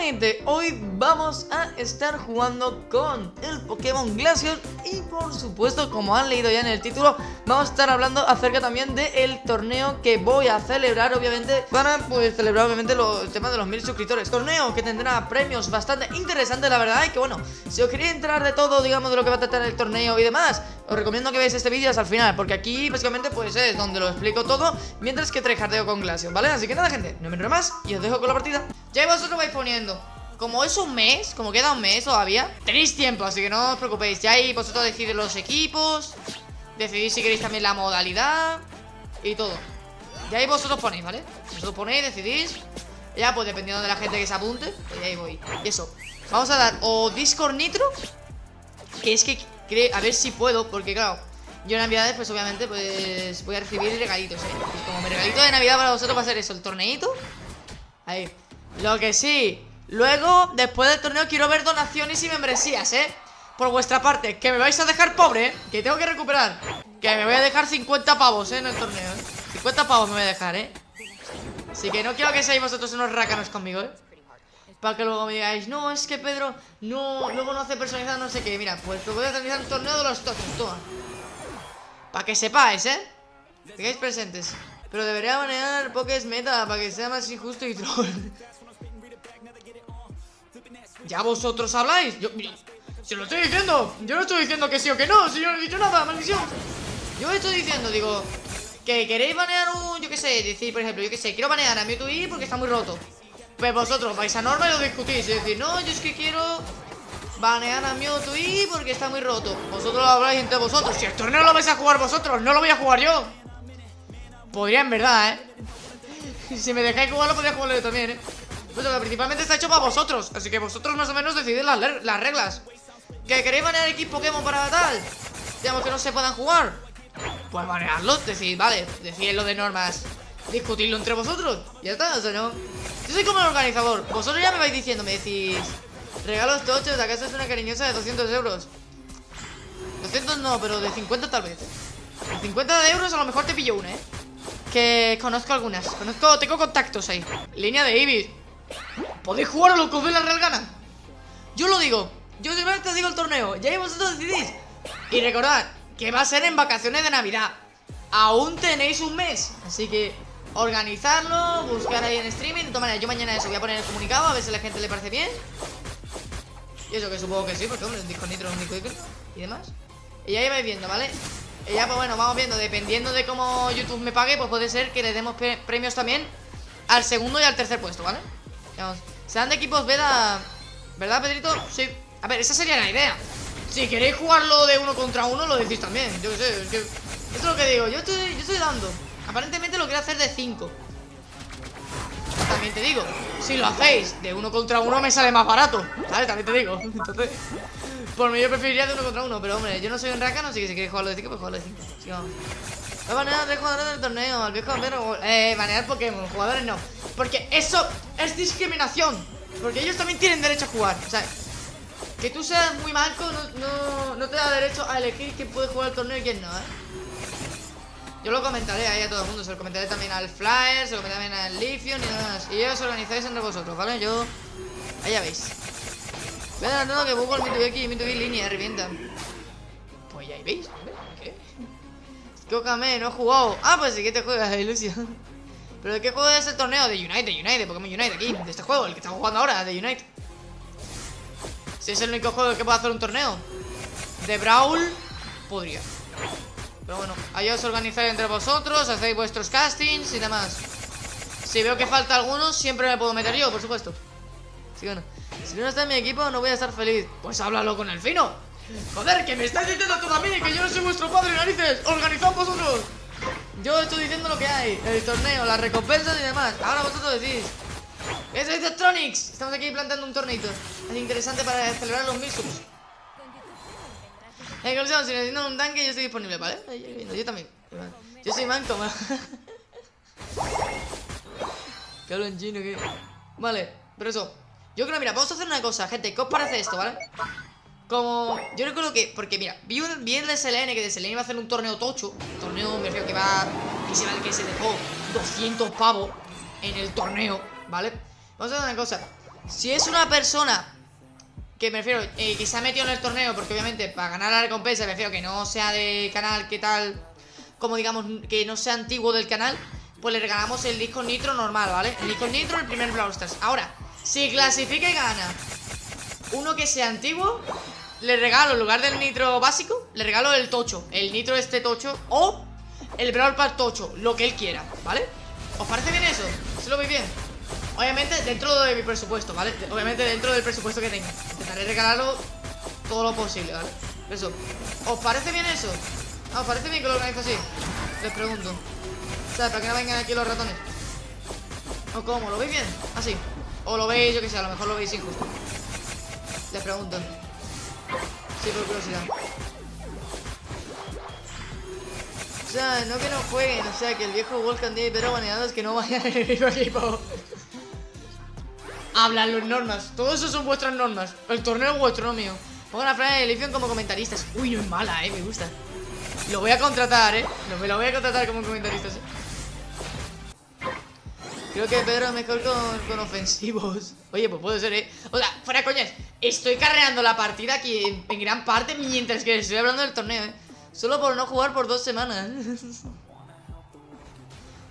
gente, hoy vamos a estar jugando con el Pokémon Glacier y por supuesto, como han leído ya en el título, vamos a estar hablando acerca también del torneo que voy a celebrar, obviamente, para pues celebrar obviamente el tema de los 1000 suscriptores. Torneo que tendrá premios bastante interesantes, la verdad, y que bueno, si os queréis entrar de todo, digamos, de lo que va a tratar el torneo y demás, os recomiendo que veáis este vídeo hasta el final, porque aquí básicamente pues es donde lo explico todo, mientras que trejardeo con Glaceon, ¿vale? Así que nada, gente, no me enrollo más y os dejo con la partida. Ya vosotros vais poniendo, como es un mes, como queda un mes todavía, tenéis tiempo, así que no os preocupéis. Ya ahí vosotros decidís los equipos, decidís si queréis también la modalidad y todo. Ya ahí vosotros ponéis, ¿vale? Vosotros ponéis, decidís. Ya pues dependiendo de la gente que se apunte, pues ahí voy. Y eso, vamos a dar o Discord Nitro, que es que a ver si puedo, porque claro, yo en Navidades pues obviamente pues voy a recibir regalitos, pues como mi regalito de Navidad para vosotros va a ser eso, el torneito. Ahí. Lo que sí, luego, después del torneo quiero ver donaciones y membresías, por vuestra parte, que me vais a dejar pobre, que tengo que recuperar. Que me voy a dejar 50 pavos, en el torneo, 50 pavos me voy a dejar, Así que no quiero que seáis vosotros unos rácanos conmigo, para que luego me digáis, no, es que Pedro, no, luego no hace personalizado no sé qué. Mira, pues lo voy a realizar un torneo de los toques, toma. Para que sepáis, tengáis presentes. Pero debería banear Pokés Meta para que sea más injusto y troll. Ya vosotros habláis. Yo se lo estoy diciendo. Yo no estoy diciendo que sí o que no. Si yo no he dicho nada, maldición. Yo estoy diciendo, digo, que queréis banear un, yo qué sé, decir, por ejemplo, yo qué sé, quiero banear a Mewtwo porque está muy roto. Pues vosotros vais a norma y lo discutís. Es decir, no, yo es que quiero banear a Mewtwo porque está muy roto. Vosotros lo habláis entre vosotros. Si el torneo lo vais a jugar vosotros, no lo voy a jugar yo. Podría en verdad, Si me dejáis jugarlo, podría jugarlo yo también, Pues principalmente está hecho para vosotros. Así que vosotros más o menos decidís las reglas. ¿Que queréis banear X Pokémon para tal? Digamos que no se puedan jugar, pues banearlos, decid, vale, decidlo de normas, discutidlo entre vosotros. Ya está, o sea, no. Yo soy como el organizador. Vosotros ya me vais diciendo, me decís, regalos tochos, ¿acaso es una cariñosa de 200 euros? 200 no, pero de 50 tal vez. De 50 de euros a lo mejor te pillo una, que conozco algunas, tengo contactos ahí. Línea de Ibis. Podéis jugar a lo que os dé la real gana. Yo lo digo, yo simplemente os digo el torneo, ya vosotros decidís. Y recordad que va a ser en vacaciones de Navidad. Aún tenéis un mes, así que organizarlo, buscar ahí en streaming. De todas maneras, yo mañana eso voy a poner el comunicado, a ver si a la gente le parece bien. Y eso que supongo que sí, porque hombre, un disco nitro, un disco y demás. Y ahí vais viendo, ¿vale? Y ya pues bueno, vamos viendo, dependiendo de cómo YouTube me pague, pues puede ser que le demos premios también al segundo y al tercer puesto, ¿vale? Vamos. Se dan de equipos Veda, ¿verdad, Pedrito? Sí. A ver, esa sería la idea. Si queréis jugarlo de uno contra uno, lo decís también. Yo qué sé, es que esto es lo que digo, yo estoy dando. Aparentemente lo quiero hacer de 5. También te digo, si lo hacéis de uno contra uno me sale más barato, ¿sabes? También te digo. Entonces, por mí yo preferiría de uno contra uno, pero hombre, yo no soy un rácano, así que si queréis jugarlo de 5, pues jugarlo de 5. Sí, vamos. Voy a banear a 3 jugadores del torneo, al viejo Pedro, banear Pokémon, jugadores no. Porque eso es discriminación, porque ellos también tienen derecho a jugar. O sea, que tú seas muy manco no te da derecho a elegir quién puede jugar el torneo y quién no, Yo lo comentaré ahí a todo el mundo, se lo comentaré también al Flyer, se lo comentaré también al Lithium y demás. Y ya os organizáis entre vosotros, ¿vale? Yo, ahí ya veis. Voy a dar que busco el Mewtwo X y Mewtwo Y línea, revienta. Pues ya ahí veis, ¿qué? Tócame, no he jugado. Ah, pues sí que te juegas, ilusión. ¿Pero de qué juego es el torneo? De Unite, Pokémon Unite aquí, de este juego, el que estamos jugando ahora, de Unite. Si es el único juego que puedo hacer un torneo. De Brawl, podría. Pero bueno, ahí os organizáis entre vosotros, hacéis vuestros castings y demás. Si veo que falta alguno, siempre me puedo meter yo, por supuesto. Así que bueno, si no está en mi equipo, no voy a estar feliz. Pues háblalo con el fino. Joder, que me estáis diciendo todo a mí, que yo no soy vuestro padre, narices. Organizad vosotros. Yo estoy diciendo lo que hay, el torneo, las recompensas y demás. Ahora vosotros decís. Eso dice Tronics. Estamos aquí planteando un torneito. Es interesante para celebrar los 1000 subs. En conclusión, si necesitan un tanque, yo estoy disponible, ¿vale? Yo también. Yo soy manco, man. Qué hablo en chino, que. Vale, pero eso. Yo creo, mira, vamos a hacer una cosa, gente. ¿Qué os parece esto, vale? Como. Yo recuerdo que. Porque mira, vi el DSLN, que DSLN iba a hacer un torneo tocho. Un torneo, me refiero que va. Que se dejó 200 pavos en el torneo, ¿vale? Vamos a hacer una cosa. Si es una persona que me refiero, que se ha metido en el torneo, porque obviamente para ganar la recompensa, me refiero que no sea de canal, que tal, como digamos, que no sea antiguo del canal, pues le regalamos el Discord Nitro normal, ¿vale? El Discord Nitro, el primer Brawl Stars. Ahora, si clasifica y gana uno que sea antiguo, le regalo, en lugar del Nitro básico, le regalo el tocho, el Nitro este tocho, o el Brawl Pass tocho, lo que él quiera, ¿vale? ¿Os parece bien eso? ¿Se lo veis bien? Obviamente dentro de mi presupuesto, ¿vale? Obviamente dentro del presupuesto que tenga. Intentaré regalarlo todo lo posible, ¿vale? Eso. ¿Os parece bien eso? ¿Os parece bien que lo organizo así? Les pregunto. ¿Sabes? Para que no vengan aquí los ratones. ¿O cómo? ¿Lo veis bien? Así. O lo veis, yo que sé, a lo mejor lo veis injusto. Les pregunto. Sí, por curiosidad. O sea, no que no jueguen, o sea, que el viejo Wolf Candy, pero baneado es que no vayan en el mismo equipo. Hablan las normas, todo eso son vuestras normas. El torneo es vuestro, no mío. Pongan a Fran y Elifion como comentaristas. Uy, no es mala, me gusta. Lo voy a contratar, me lo voy a contratar como comentaristas, Creo que Pedro es mejor con ofensivos. Oye, pues puede ser, O sea, fuera coñas, estoy carreando la partida aquí en gran parte mientras que estoy hablando del torneo, Solo por no jugar por 2 semanas.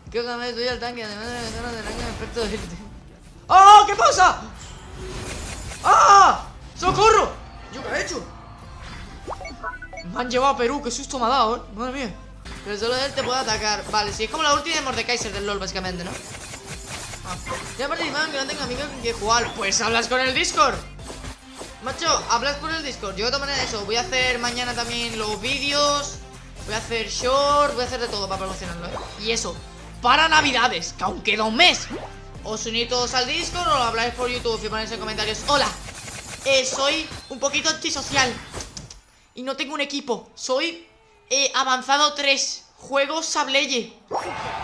Creo que me estoy al tanque. Además de la zona del rango respecto de este. ¡Oh! ¿Qué pasa? ¡Ah! ¡Socorro! ¿Yo qué he hecho? Me han llevado a Perú. Qué susto me ha dado, Madre mía. Pero solo él te puede atacar. Vale, sí, es como la última de Mordekaiser del LOL, básicamente, ¿no? Ya participado aunque no tenga amigos que jugar. Pues hablas con el Discord. Macho, hablas por el Discord. Yo de todas maneras eso, voy a hacer mañana también los vídeos, voy a hacer short, voy a hacer de todo para promocionarlo, Y eso, para navidades, que aún queda un mes, os unís todos al Discord o lo habláis por YouTube y ponéis en comentarios: hola, soy un poquito antisocial y no tengo un equipo, soy avanzado 3, juego Sableye,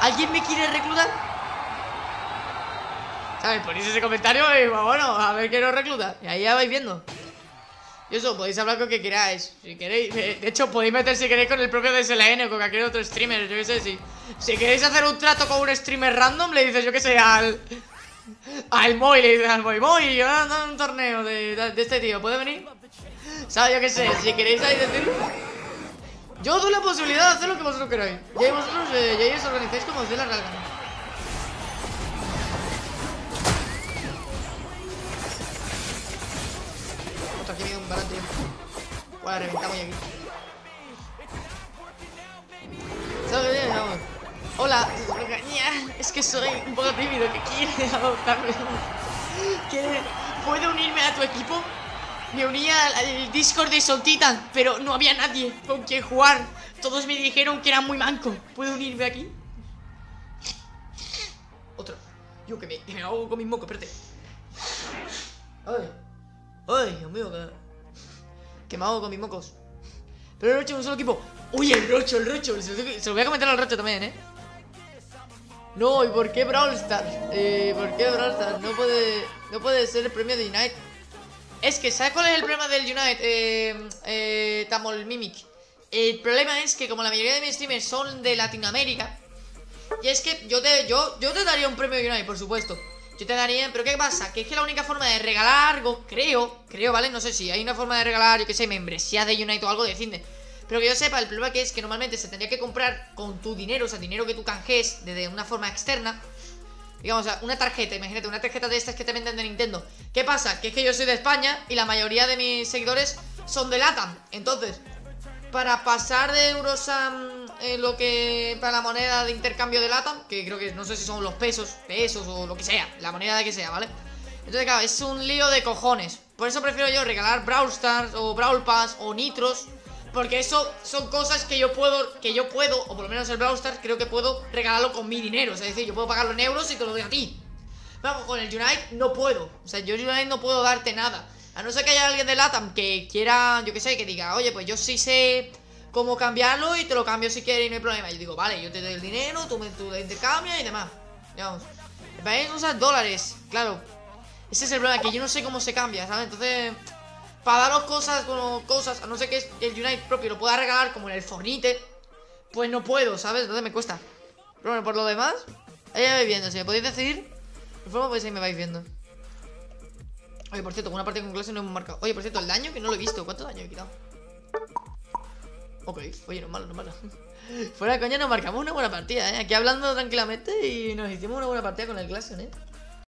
¿alguien me quiere reclutar? ¿Sabes? Ponéis ese comentario y bueno, a ver qué nos recluta. Y ahí ya vais viendo. Y eso, podéis hablar con que queráis. Si queréis, de hecho, podéis meter si queréis con el propio DSLN o con cualquier otro streamer. Yo qué sé, si queréis hacer un trato con un streamer random, le dices, yo qué sé, al Moy, le dices al Moy, yo ando en un torneo de este tío, ¿puede venir? ¿Sabes? Yo qué sé, si queréis ahí decirlo. Yo doy la posibilidad de hacer lo que vosotros queráis. Y ahí vosotros, ya os organizáis como os dé la gana. Aquí viene un balón, tío. Bueno, reventamos ya aquí. ¿Sabes qué? Vamos. Hola, es que soy un poco tímido, que quiere adoptarme. ¿Puedo unirme a tu equipo? Me unía al Discord de Soul Titan, pero no había nadie con quien jugar. Todos me dijeron que era muy manco. ¿Puedo unirme aquí? Otro. Yo que me ahogo con mis mocos, espérate. Ay. Ay, Dios mío, que me hago con mis mocos. Pero el Rocho en un solo equipo. Uy, el Rocho, se lo voy a comentar al Rocho también, No, ¿y por qué Brawl Stars? ¿Por qué Brawl Stars? No puede ser el premio de Unite. Es que, ¿sabes cuál es el problema del Unite? Tamol Mimic. El problema es que como la mayoría de mis streamers son de Latinoamérica. Y es que yo te daría un premio de Unite, por supuesto. Yo te daría, pero ¿qué pasa? Que es que la única forma de regalar algo, creo, ¿vale? No sé si hay una forma de regalar, yo que sé, membresías de Unite o algo de Cinde. Pero que yo sepa, el problema que es que normalmente se tendría que comprar con tu dinero, o sea, dinero que tú canjes de una forma externa. Digamos, o sea, una tarjeta, imagínate, una tarjeta de estas que te venden de Nintendo. ¿Qué pasa? Que es que yo soy de España y la mayoría de mis seguidores son de LATAM. Entonces, para pasar de euros a... para la moneda de intercambio de LATAM, que creo que no sé si son los pesos o lo que sea, la moneda de que sea, ¿vale? Entonces, claro, es un lío de cojones. Por eso prefiero yo regalar Brawl Stars o Brawl Pass o Nitros, porque eso son cosas que yo puedo, o por lo menos el Brawl Stars creo que puedo regalarlo con mi dinero, es decir, yo puedo pagarlo en euros y te lo doy a ti. Vamos, con el Unite no puedo, o sea, yo Unite no puedo darte nada, a no ser que haya alguien de LATAM que quiera, yo que sé, que diga, oye, pues yo sí sé cómo cambiarlo y te lo cambio si quieres y no hay problema. Yo digo, vale, yo te doy el dinero, tú te intercambias y demás. Digamos, el país usa dólares, claro. Ese es el problema, que yo no sé cómo se cambia, ¿sabes? Entonces, para daros cosas, a no ser que el Unite propio lo pueda regalar, como en el Fornite, pues no puedo, ¿sabes? Entonces me cuesta. Pero bueno, por lo demás, ahí me vais viendo. Si me podéis decir, de forma, pues ahí me vais viendo. Oye, por cierto, una partida con Glaceon no hemos marcado. Oye, por cierto, el daño que no lo he visto. ¿Cuánto daño he quitado? Ok, oye, no es malo, no es malo. Fuera de coña, nos marcamos una buena partida, ¿eh? Aquí hablando tranquilamente y nos hicimos una buena partida con el Glaceon, ¿eh?